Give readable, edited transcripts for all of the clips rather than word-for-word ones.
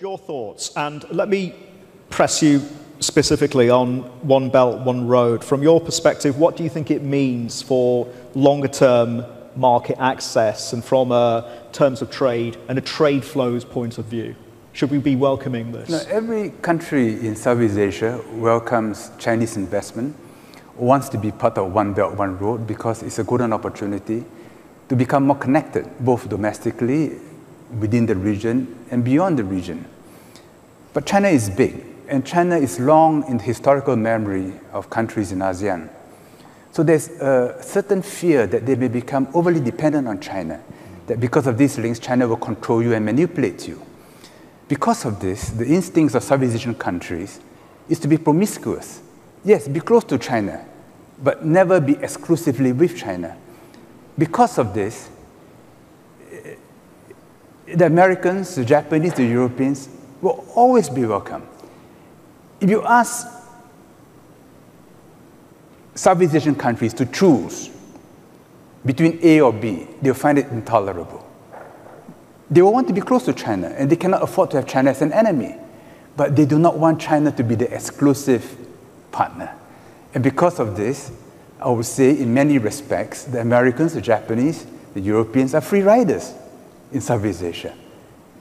George, your thoughts, and let me press you specifically on One Belt, One Road. From your perspective, what do you think it means for longer-term market access and from terms of trade and a trade flows point of view? Should we be welcoming this? No, every country in Southeast Asia welcomes Chinese investment, wants to be part of One Belt, One Road because it's a golden opportunity to become more connected, both domestically, within the region, and beyond the region. But China is big, and China is long in the historical memory of countries in ASEAN. So there's a certain fear that they may become overly dependent on China, that because of these links, China will control you and manipulate you. Because of this, the instincts of Southeast Asian countries is to be promiscuous. Yes, be close to China, but never be exclusively with China. Because of this, the Americans, the Japanese, the Europeans will always be welcome. If you ask Southeast Asian countries to choose between A or B, they'll find it intolerable. They will want to be close to China, and they cannot afford to have China as an enemy. But they do not want China to be the exclusive partner. And because of this, I would say in many respects, the Americans, the Japanese, the Europeans are free riders in Southeast Asia.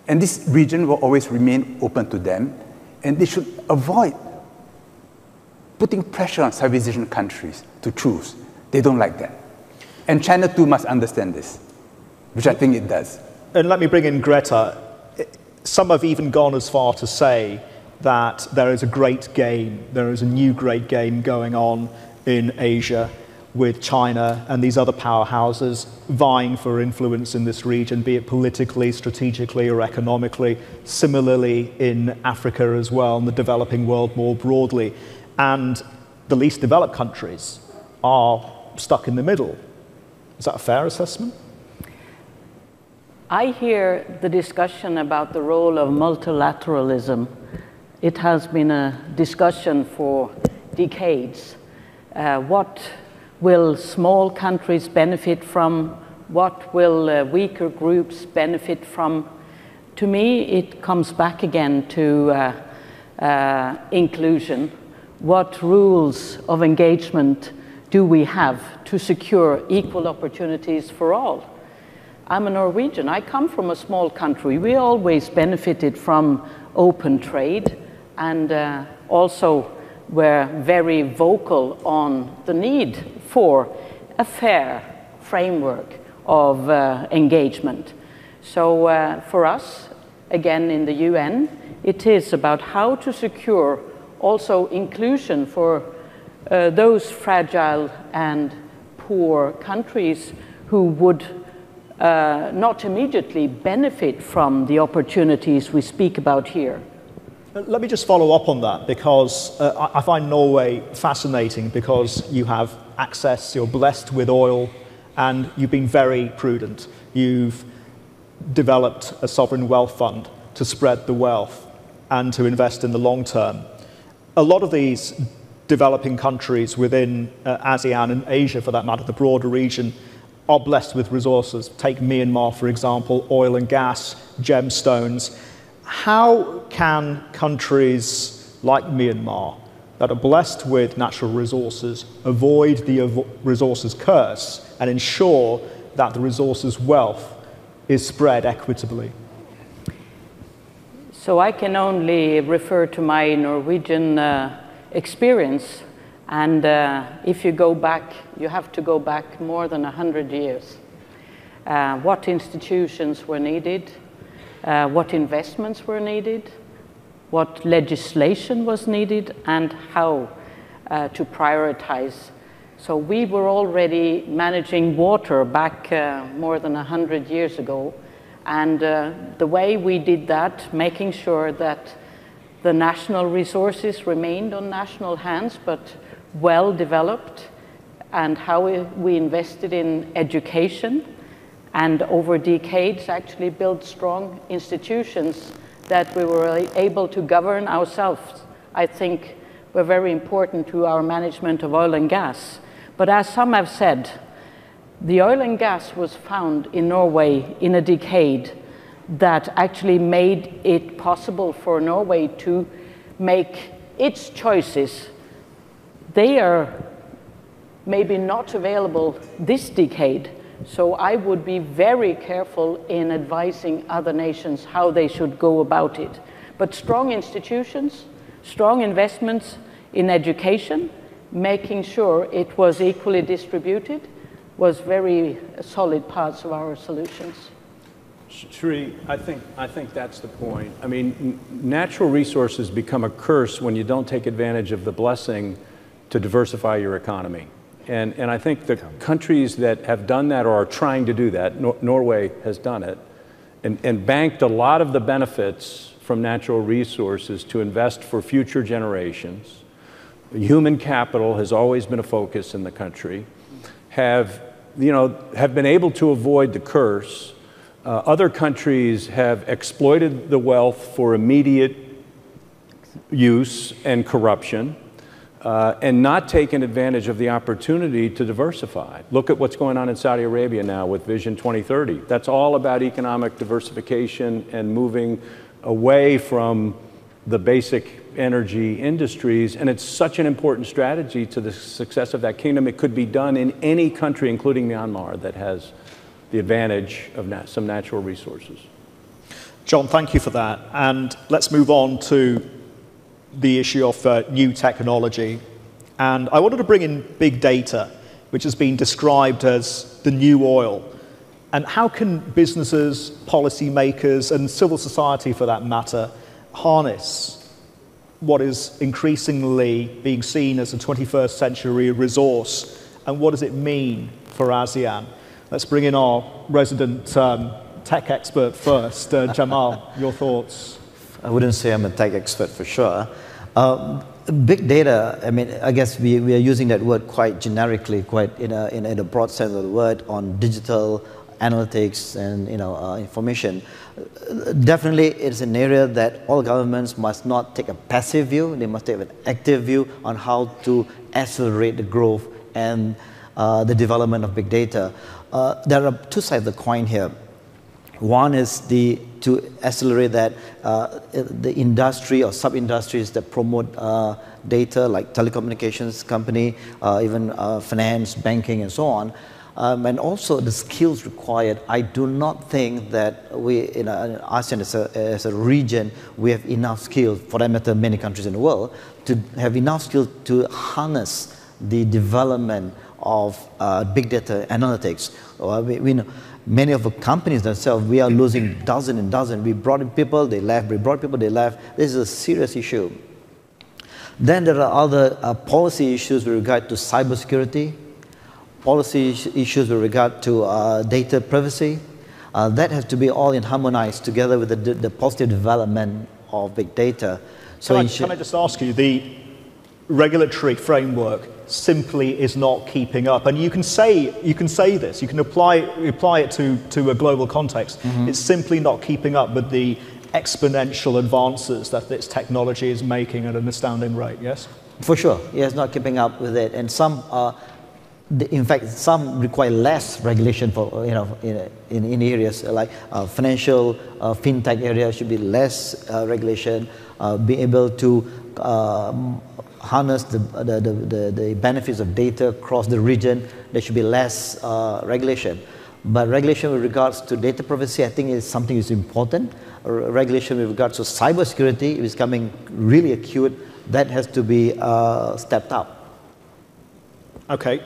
And this region will always remain open to them, and they should avoid putting pressure on Southeast Asian countries to choose. They don't like that. And China too must understand this, which I think it does. And let me bring in Greta. Some have even gone as far to say that there is a great game, there is a new great game going on in Asia with China and these other powerhouses vying for influence in this region, be it politically, strategically, or economically. Similarly in Africa as well, and the developing world more broadly. And the least developed countries are stuck in the middle. Is that a fair assessment? I hear the discussion about the role of multilateralism. It has been a discussion for decades. What will small countries benefit from? What will weaker groups benefit from? To me, it comes back again to inclusion. What rules of engagement do we have to secure equal opportunities for all? I'm a Norwegian. I come from a small country. We always benefited from open trade, and also were very vocal on the need for a fair framework of engagement. So for us, again in the UN, it is about how to secure also inclusion for those fragile and poor countries who would not immediately benefit from the opportunities we speak about here. Let me just follow up on that, because I find Norway fascinating because you have access, you're blessed with oil, and you've been very prudent. You've developed a sovereign wealth fund to spread the wealth and to invest in the long term. A lot of these developing countries within ASEAN and Asia, for that matter, the broader region, are blessed with resources. Take Myanmar, for example, oil and gas, gemstones. How can countries like Myanmar that are blessed with natural resources avoid the resources curse and ensure that the resources wealth is spread equitably? So I can only refer to my Norwegian experience, and if you go back, you have to go back more than 100 years. What institutions were needed? What investments were needed, what legislation was needed, and how to prioritize. So we were already managing water back more than 100 years ago, and the way we did that, making sure that the national resources remained on national hands but well developed, and how we invested in education, and over decades actually built strong institutions that we were able to govern ourselves, I think were very important to our management of oil and gas. But as some have said, the oil and gas was found in Norway in a decade that actually made it possible for Norway to make its choices. They are maybe not available this decade, so I would be very careful in advising other nations how they should go about it. But strong institutions, strong investments in education, making sure it was equally distributed, was very solid parts of our solutions. Sri, I think that's the point. I mean, natural resources become a curse when you don't take advantage of the blessing to diversify your economy. And I think the countries that have done that or are trying to do that, Norway has done it, and banked a lot of the benefits from natural resources to invest for future generations. Human capital has always been a focus in the country, have been able to avoid the curse. Other countries have exploited the wealth for immediate use and corruption, and not taken advantage of the opportunity to diversify. Look at what's going on in Saudi Arabia now with Vision 2030. That's all about economic diversification and moving away from the basic energy industries, and it's such an important strategy to the success of that kingdom. It could be done in any country, including Myanmar, that has the advantage of some natural resources. John, thank you for that. And let's move on to the issue of new technology. And I wanted to bring in big data, which has been described as the new oil. And how can businesses, policymakers, and civil society, for that matter, harness what is increasingly being seen as a 21st century resource, and what does it mean for ASEAN? Let's bring in our resident tech expert first. Jamal, your thoughts? I wouldn't say I'm a tech expert for sure. Big data, I mean, I guess we are using that word quite generically, quite in a broad sense of the word, on digital analytics and information. Definitely it's an area that all governments must not take a passive view, they must take an active view on how to accelerate the growth and the development of big data. There are two sides of the coin here. One is to accelerate that the industry or sub-industries that promote data, like telecommunications company, even finance, banking and so on. And also the skills required. I do not think that we in ASEAN as a region, we have enough skills, for that matter many countries in the world, to have enough skills to harness the development of big data analytics. We know many of the companies themselves, we are losing dozens and dozens. We brought in people, they left, we brought people, they left. This is a serious issue. Then there are other policy issues with regard to cybersecurity, policy issues with regard to data privacy. That has to be all harmonized together with the positive development of big data. So can I just ask you, the regulatory framework simply is not keeping up. And you can say this, you can apply it to a global context. Mm-hmm. It's simply not keeping up with the exponential advances that this technology is making at an astounding rate, yes? For sure, yeah, it's not keeping up with it. And some in fact, some require less regulation for in areas like financial fintech area should be less regulation. Be able to harness the benefits of data across the region. There should be less regulation. But regulation with regards to data privacy, I think, is something is important. Regulation with regards to cybersecurity is becoming really acute. That has to be stepped up. Okay.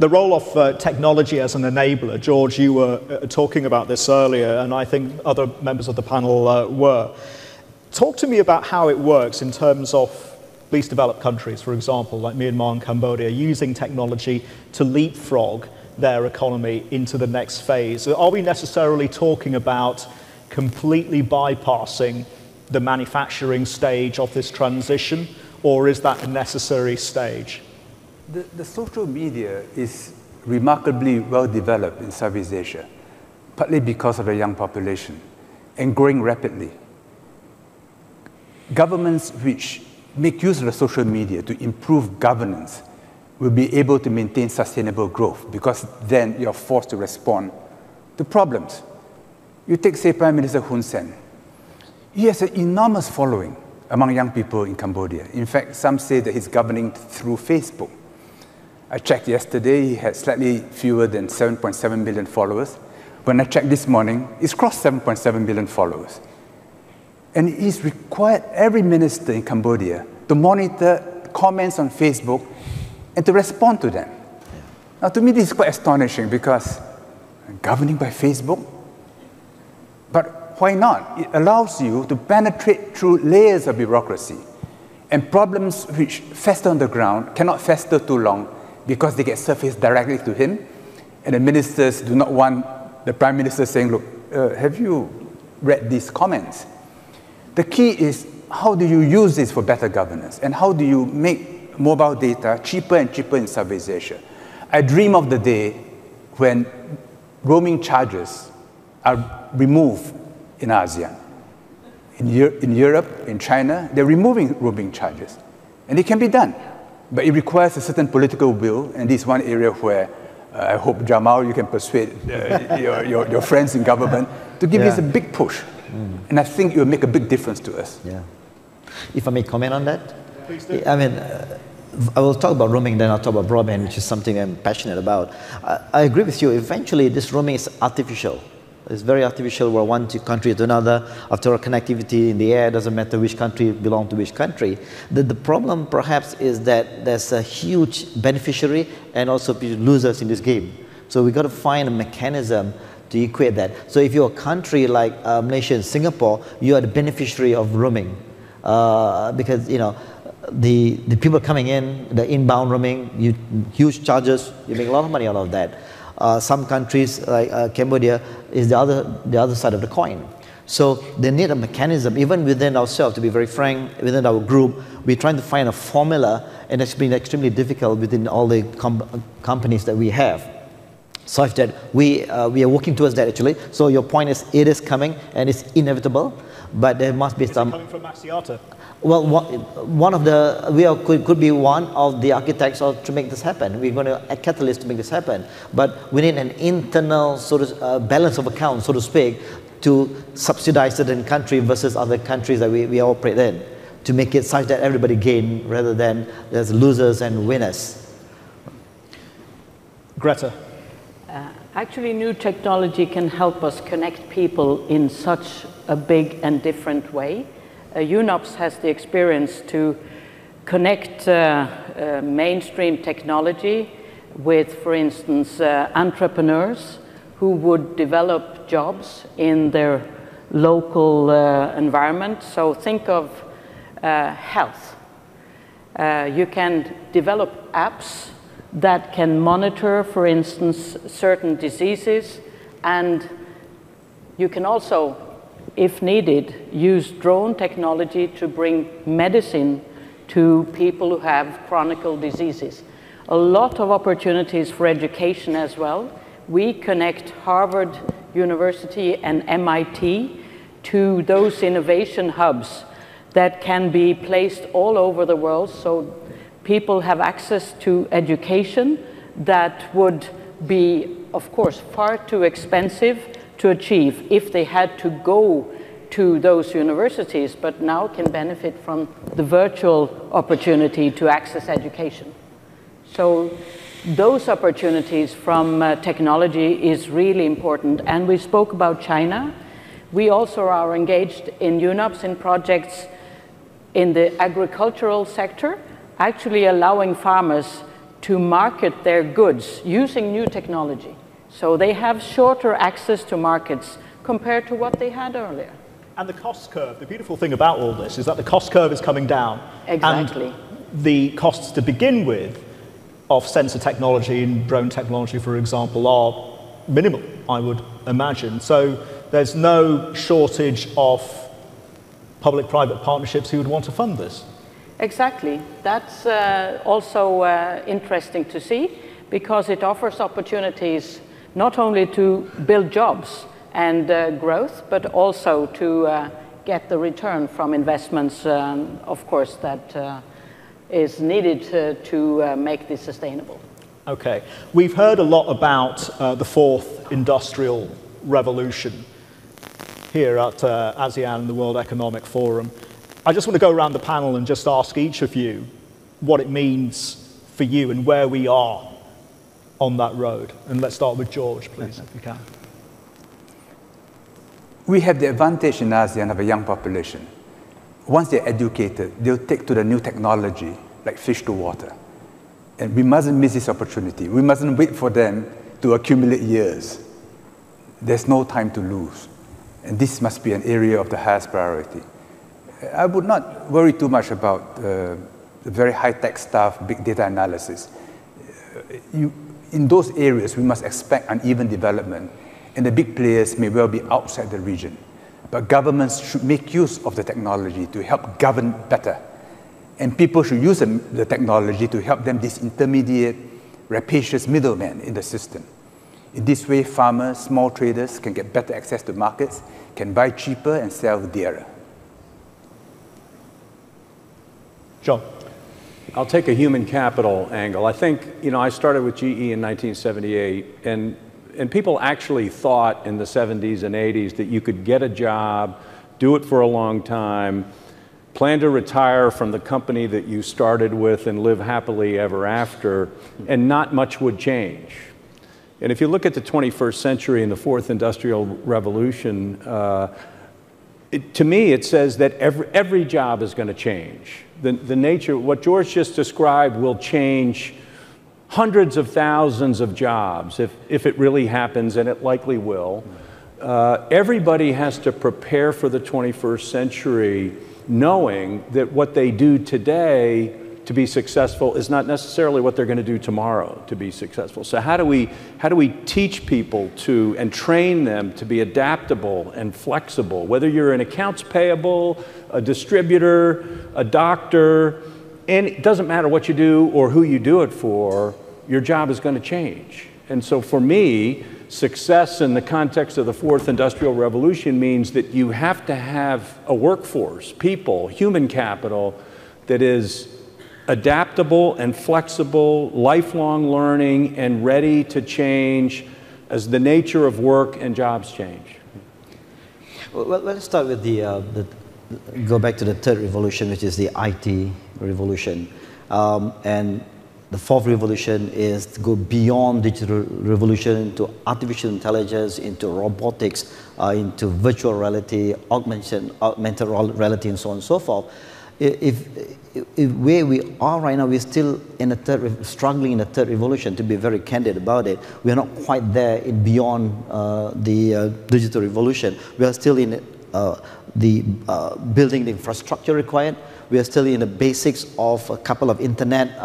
The role of technology as an enabler, George, you were talking about this earlier, and I think other members of the panel were. Talk to me about how it works in terms of least developed countries, for example, like Myanmar and Cambodia, using technology to leapfrog their economy into the next phase. Are we necessarily talking about completely bypassing the manufacturing stage of this transition, or is that a necessary stage? The social media is remarkably well-developed in Southeast Asia, partly because of a young population, and growing rapidly. Governments which make use of the social media to improve governance will be able to maintain sustainable growth, because then you're forced to respond to problems. You take, say, Prime Minister Hun Sen. He has an enormous following among young people in Cambodia. In fact, some say that he's governing through Facebook. I checked yesterday, he had slightly fewer than 7.7 million followers. When I checked this morning, it's crossed 7.7 million followers. And it is required every minister in Cambodia to monitor comments on Facebook and to respond to them. Now, to me, this is quite astonishing because governing by Facebook? But why not? It allows you to penetrate through layers of bureaucracy. And problems which fester on the ground cannot fester too long because they get surfaced directly to him. And the ministers do not want the Prime Minister saying, look, have you read these comments? The key is, how do you use this for better governance? And how do you make mobile data cheaper and cheaper in Southeast Asia? I dream of the day when roaming charges are removed in ASEAN. In Europe, in China, they're removing roaming charges. And it can be done. But it requires a certain political will, and this is one area where I hope, Jamal, you can persuade your friends in government to give this a big push. Mm. And I think it will make a big difference to us. Yeah. If I may comment on that? Yeah, please do. I mean, I will talk about roaming, then I'll talk about broadband, which is something I'm passionate about. I agree with you. Eventually, this roaming is artificial. It's very artificial. We're one country to another. After all, connectivity in the air doesn't matter which country belongs to which country. The problem, perhaps, is that there's a huge beneficiary and also losers in this game. So we've got to find a mechanism to equate that. So if you're a country like Malaysia and Singapore, you are the beneficiary of roaming because, you know, the people coming in, the inbound roaming, huge charges, you make a lot of money out of that. Some countries like Cambodia is the other side of the coin. So they need a mechanism, even within ourselves, to be very frank, within our group, we're trying to find a formula, and it's been extremely difficult within all the companies that we have. Such that we are working towards that, actually. So your point is, it is coming, and it's inevitable, but there must be some... Is it coming from Axiata? Well, one of the, could be one of the architects to make this happen. We're going to a catalyst to make this happen. But we need an internal sort of balance of accounts, so to speak, to subsidize certain country versus other countries that we operate in, to make it such that everybody gain rather than there's losers and winners. Greta. Actually, new technology can help us connect people in such a big and different way. UNOPS has the experience to connect mainstream technology with, for instance, entrepreneurs who would develop jobs in their local environment. So think of health. You can develop apps that can monitor, for instance, certain diseases, and you can also, if needed, use drone technology to bring medicine to people who have chronic diseases. A lot of opportunities for education as well. We connect Harvard University and MIT to those innovation hubs that can be placed all over the world, so people have access to education that would be, of course, far too expensive to achieve if they had to go to those universities, but now can benefit from the virtual opportunity to access education. So those opportunities from technology is really important. And we spoke about China. We also are engaged in UNOPS in projects in the agricultural sector, actually allowing farmers to market their goods using new technology. So they have shorter access to markets compared to what they had earlier. And the cost curve, the beautiful thing about all this is that the cost curve is coming down. Exactly. And the costs to begin with of sensor technology and drone technology, for example, are minimal, I would imagine. So there's no shortage of public-private partnerships who would want to fund this. Exactly. That's also interesting to see, because it offers opportunities not only to build jobs and growth, but also to get the return from investments, of course, that is needed to make this sustainable. Okay. We've heard a lot about the fourth industrial revolution. here at ASEAN, the World Economic Forum. I just want to go around the panel and just ask each of you what it means for you and where we are on that road. And let's start with George, please, if you can. We have the advantage in ASEAN of a young population. Once they're educated, they'll take to the new technology, like fish to water. And we mustn't miss this opportunity. We mustn't wait for them to accumulate years. There's no time to lose. And this must be an area of the highest priority. I would not worry too much about the very high-tech stuff, big data analysis. In those areas, we must expect uneven development. And the big players may well be outside the region. But governments should make use of the technology to help govern better. And people should use the technology to help them disintermediate rapacious middlemen in the system. In this way, farmers, small traders can get better access to markets, can buy cheaper and sell dearer. John. I'll take a human capital angle. I think, you know, I started with GE in 1978, and people actually thought in the 70s and 80s that you could get a job, do it for a long time, plan to retire from the company that you started with and live happily ever after, and not much would change. And if you look at the 21st century and the fourth industrial revolution, to me it says that every job is going to change. The nature, what George just described, will change hundreds of thousands of jobs if it really happens, and it likely will. Everybody has to prepare for the 21st century, knowing that what they do today to be successful is not necessarily what they're going to do tomorrow to be successful. So how do we teach people to and train them to be adaptable and flexible, whether you're an accounts payable, a distributor, a doctor, and it doesn't matter what you do or who you do it for, your job is going to change. And so for me, success in the context of the fourth industrial revolution means that you have to have a workforce, people, human capital that is adaptable and flexible, lifelong learning, and ready to change as the nature of work and jobs change. Well, let's start with go back to the third revolution, which is the IT revolution. And the fourth revolution is to go beyond digital revolution into artificial intelligence, into robotics, into virtual reality, augmented reality, and so on and so forth. If where we are right now, we're still in struggling in the third revolution, to be very candid about it. We're not quite there beyond the digital revolution. We are still in building the infrastructure required. We are still in the basics of a couple of internet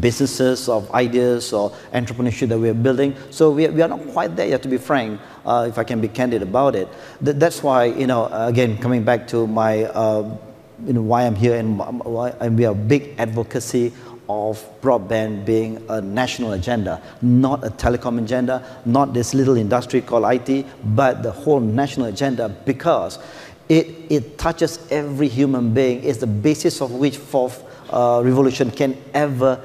businesses, of ideas or entrepreneurship that we are building. So we are not quite there yet, to be frank, if I can be candid about it. That's why, you know, again, coming back to my, you know, why I'm here and we are big advocacy of broadband being a national agenda, not a telecom agenda, not this little industry called IT, but the whole national agenda, because it touches every human being. It's the basis of which fourth revolution can ever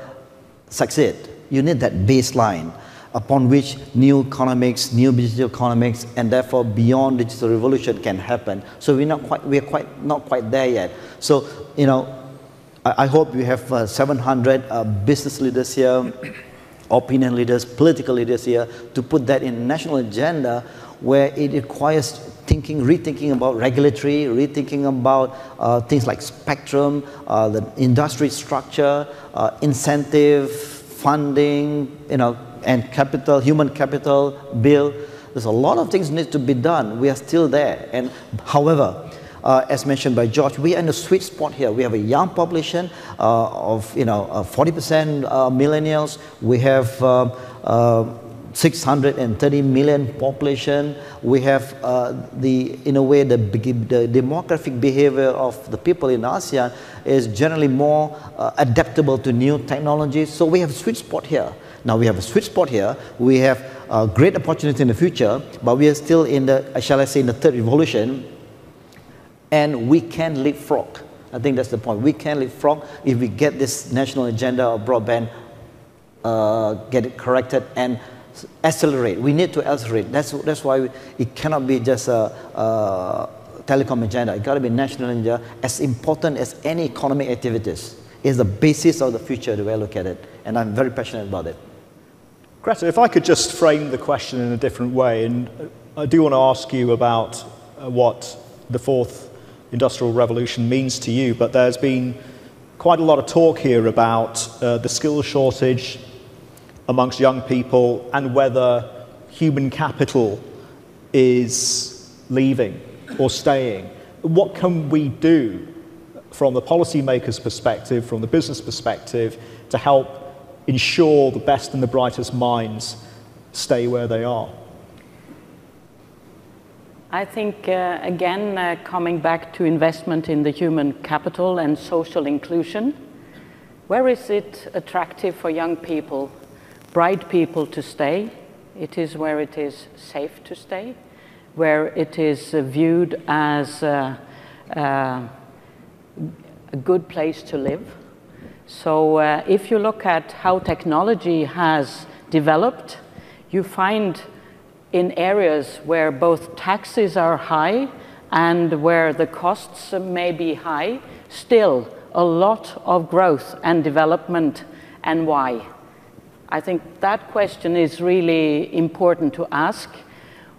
succeed. You need that baseline upon which new economics, new digital economics, and therefore beyond digital revolution can happen. So we're not quite there yet. So, you know, I hope we have 700 business leaders here, opinion leaders, political leaders here, to put that in a national agenda where it requires thinking, rethinking about regulatory, rethinking about things like spectrum, the industry structure, incentive, funding, you know, and capital, human capital, bill. There's a lot of things need to be done. We are still there. And however, as mentioned by George, we are in a sweet spot here. We have a young population of, you know, 40% millennials. We have 630 million population. We have in a way the demographic behavior of the people in ASEAN is generally more adaptable to new technologies. So we have a sweet spot here. Now we have a sweet spot here. We have a great opportunity in the future, but we are still in the, shall I say, in the third revolution. And we can leapfrog. I think that's the point. We can leapfrog if we get this national agenda of broadband, get it corrected and accelerate. We need to accelerate. That's why it cannot be just a telecom agenda. It got to be national agenda, as important as any economic activities. It's the basis of the future, the way I look at it. And I'm very passionate about it. Greta, if I could just frame the question in a different way, and I do want to ask you about what the fourth industrial revolution means to you, but there's been quite a lot of talk here about the skill shortage amongst young people and whether human capital is leaving or staying. What can we do from the policymaker's perspective, from the business perspective, to help ensure the best and the brightest minds stay where they are? I think, again, coming back to investment in the human capital and social inclusion, where is it attractive for young people, bright people to stay? It is where it is safe to stay, where it is viewed as a good place to live. So if you look at how technology has developed, you find in areas where both taxes are high and where the costs may be high, still a lot of growth and development, and why? I think that question is really important to ask.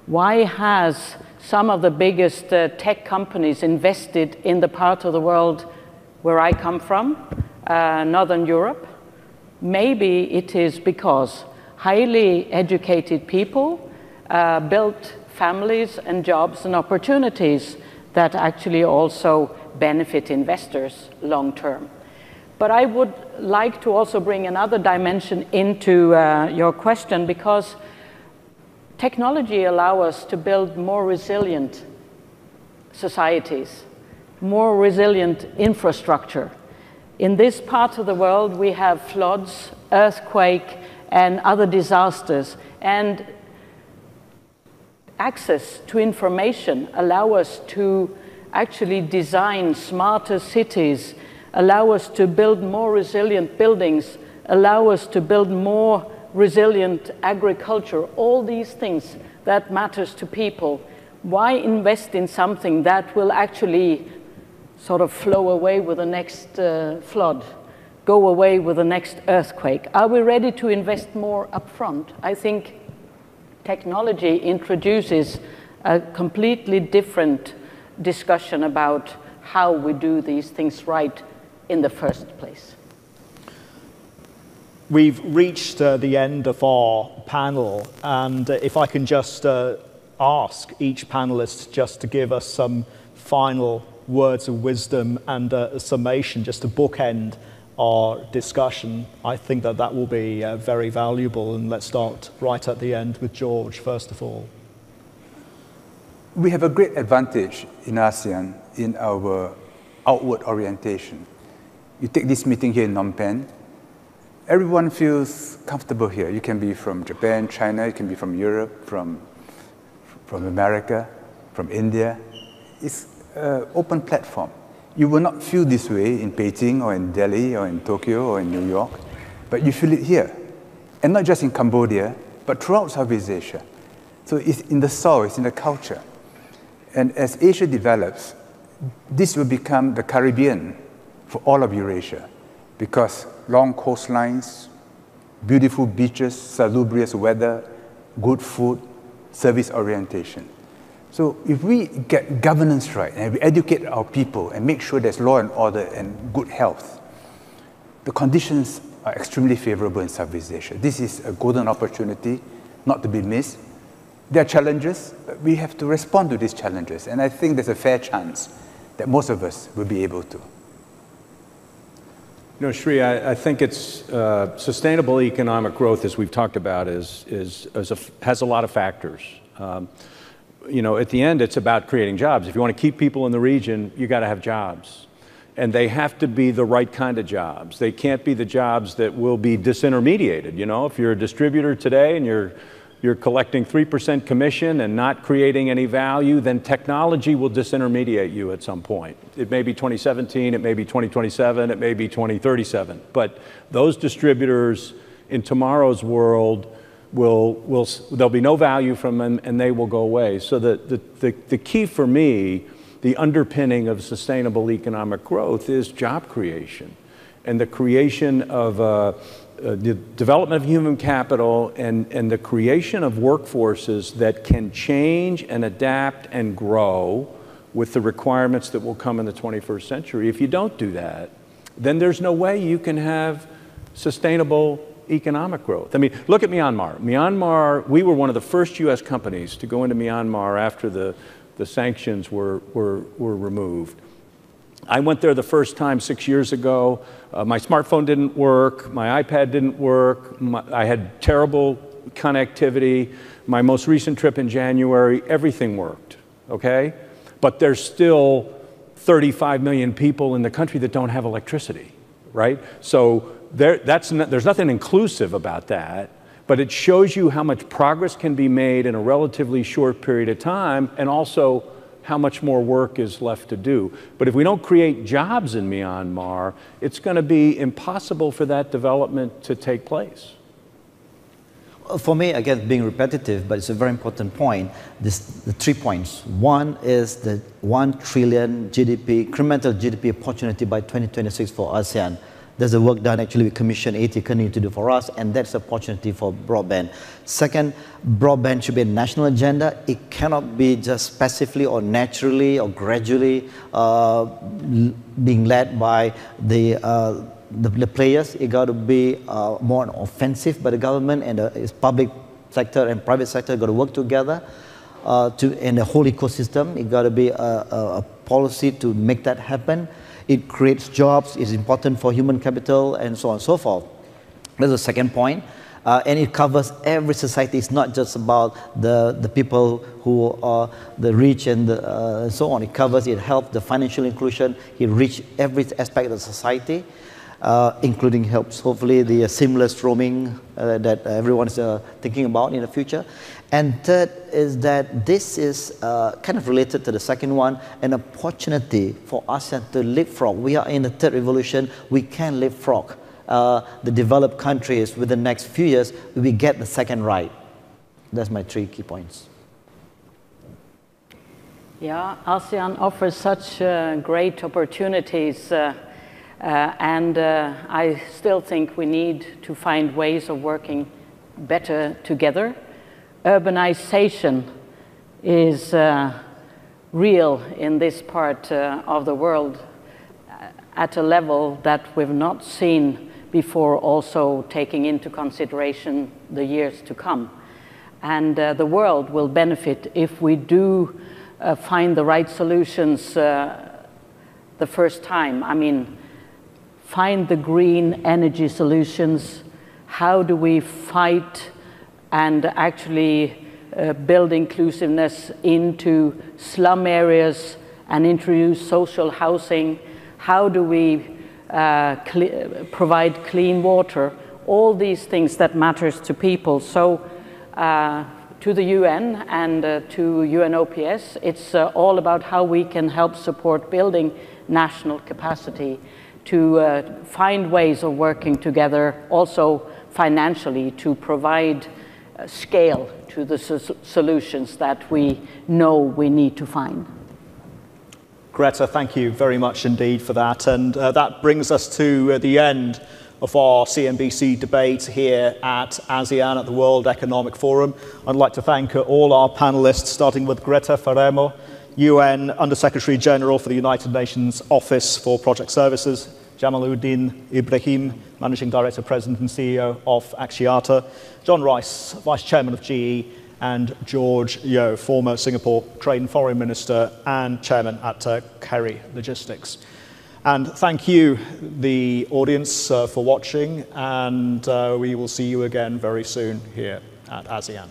Why has some of the biggest tech companies invested in the part of the world where I come from? Northern Europe? Maybe it is because highly educated people built families and jobs and opportunities that actually also benefit investors long term. But I would like to also bring another dimension into your question, because technology allows us to build more resilient societies, more resilient infrastructure. In this part of the world, we have floods, earthquake, and other disasters. And access to information allow us to actually design smarter cities, allow us to build more resilient buildings, allow us to build more resilient agriculture, all these things that matters to people. Why invest in something that will actually sort of flow away with the next flood, go away with the next earthquake? Are we ready to invest more upfront? I think technology introduces a completely different discussion about how we do these things right in the first place. We've reached the end of our panel, and if I can just ask each panelist just to give us some final words of wisdom and a summation, just to bookend our discussion. I think that that will be very valuable, and let's start right at the end with George, first of all. We have a great advantage in ASEAN in our outward orientation. You take this meeting here in Phnom Penh, everyone feels comfortable here. You can be from Japan, China, you can be from Europe, from America, from India. It's open platform. You will not feel this way in Beijing or in Delhi or in Tokyo or in New York, but you feel it here. And not just in Cambodia, but throughout Southeast Asia. So it's in the soul, it's in the culture. And as Asia develops, this will become the Caribbean for all of Eurasia, because long coastlines, beautiful beaches, salubrious weather, good food, service orientation. So if we get governance right, and we educate our people and make sure there's law and order and good health, the conditions are extremely favorable in Southeast Asia. This is a golden opportunity not to be missed. There are challenges, but we have to respond to these challenges, and I think there's a fair chance that most of us will be able to. No, Sri, I think it's sustainable economic growth, as we've talked about, has a lot of factors. You know, at the end, it's about creating jobs. If you want to keep people in the region, you got to have jobs. And they have to be the right kind of jobs. They can't be the jobs that will be disintermediated. You know, if you're a distributor today and you're collecting 3% commission and not creating any value, then technology will disintermediate you at some point. It may be 2017, it may be 2027, it may be 2037. But those distributors in tomorrow's world there'll be no value from them and they will go away. So the key for me, the underpinning of sustainable economic growth is job creation and the creation of the development of human capital and the creation of workforces that can change and adapt and grow with the requirements that will come in the 21st century. If you don't do that, then there's no way you can have sustainable economic growth. I mean, look at Myanmar. Myanmar, we were one of the first U.S. companies to go into Myanmar after the sanctions were removed. I went there the first time 6 years ago. My smartphone didn't work. My iPad didn't work. I had terrible connectivity. My most recent trip in January, everything worked, okay? But there's still 35 million people in the country that don't have electricity, right? So there's nothing inclusive about that, but it shows you how much progress can be made in a relatively short period of time, and also how much more work is left to do. But if we don't create jobs in Myanmar, it's going to be impossible for that development to take place. For me, again, being repetitive, but it's a very important point, the 3 points. One is the 1 trillion GDP, incremental GDP opportunity by 2026 for ASEAN. There's a work done actually with Commission 80 continue to do for us, and that's an opportunity for broadband. Second, broadband should be a national agenda. It cannot be just passively or naturally or gradually being led by the players. It got to be more offensive by the government, and the public sector and private sector got to work together. And the whole ecosystem, it got to be a policy to make that happen. It creates jobs, it's important for human capital, and so on and so forth. That's the second point. And it covers every society. It's not just about the people who are the rich and the, so on. It covers, it helps the financial inclusion. It reaches every aspect of the society, including helps, hopefully, the seamless roaming that everyone is thinking about in the future. And third is that this is kind of related to the second one, an opportunity for ASEAN to leapfrog. We are in the third revolution. We can leapfrog the developed countries with the next few years. We get the second right. That's my 3 key points. Yeah, ASEAN offers such great opportunities. And I still think we need to find ways of working better together. Urbanization is real in this part of the world at a level that we've not seen before, also taking into consideration the years to come. And the world will benefit if we do find the right solutions the first time. I mean, find the green energy solutions. How do we fight and actually build inclusiveness into slum areas and introduce social housing? How do we provide clean water? All these things that matters to people. So to the UN and to UNOPS, it's all about how we can help support building national capacity to find ways of working together, also financially, to provide scale to the solutions that we know we need to find. Greta, thank you very much indeed for that. And that brings us to the end of our CNBC debate here at ASEAN at the World Economic Forum. I'd like to thank all our panelists, starting with Greta Faremo, UN Under-Secretary General for the United Nations Office for Project Services, Jamaluddin Ibrahim, Managing Director, President and CEO of Axiata, John Rice, Vice Chairman of GE, and George Yeo, former Singapore Trade and Foreign Minister and Chairman at Kerry Logistics. And thank you, the audience, for watching, and we will see you again very soon here at ASEAN.